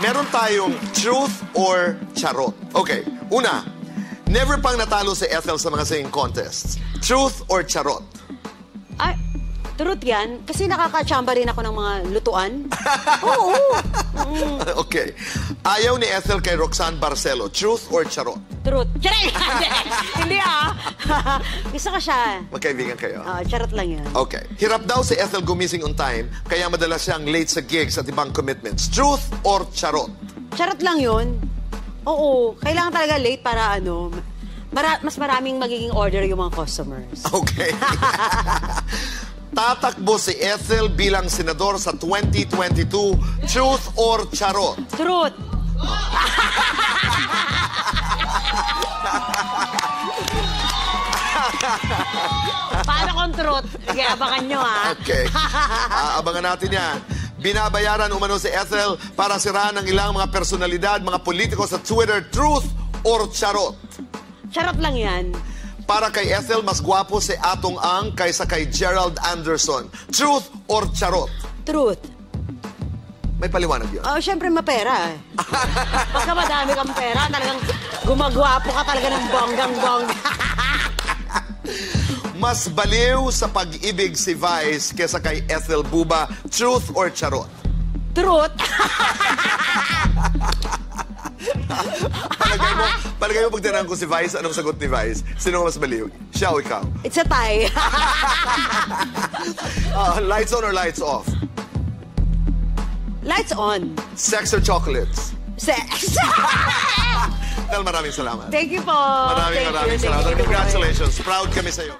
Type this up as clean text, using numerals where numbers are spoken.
meron tayong truth or charot. Okay, una, never pang natalo si Ethel sa mga singing contests. Truth or charot? Ay, truth yan. Kasi nakakachamba rin ako ng mga lutuan. Oo. Okay. Ayaw ni Ethel kay Roxanne Barcelo. Truth or charot? Truth. Charot! Hindi ah. Gusto ko siya. Magkaibigan kayo? Oo, charot lang yan. Okay. Hirap daw si Ethel gumising on time, kaya madalas siyang late sa gigs at ibang commitments. Truth or charot? Charot lang yun. Oo. Kailangan talaga late para ano... mas maraming magiging order yung mga customers. Okay. Tatakbo si Ethel bilang senador sa 2022. Truth or charot? Truth. Paano kung truth? Sige, abangan nyo, ha? Okay. Abangan natin yan. Binabayaran umano si Ethel para sirahan ng ilang mga personalidad, mga politiko sa Twitter. Truth or charot? Charot lang yan. Para kay Ethel, mas gwapo si Atong Ang kaysa kay Gerald Anderson. Truth or charot? Truth. May paliwanag yun? Oo, syempre mapera. Pagka madami kang pera, talagang gumagwapo ka talaga ng bonggang-bongga. Mas baliw sa pag-ibig si Vice kaysa kay Ethel Booba. Truth or charot? Truth. Palagay mo pag tinanong ko si Vice, anong sagot ni Vice? Sino mas baliw? Siya o ikaw? It's a tie. Lights on or lights off? Lights on. Sex or chocolates? Sex! Del, maraming salamat. Thank you po. Maraming salamat. Congratulations. Proud kami sa'yo.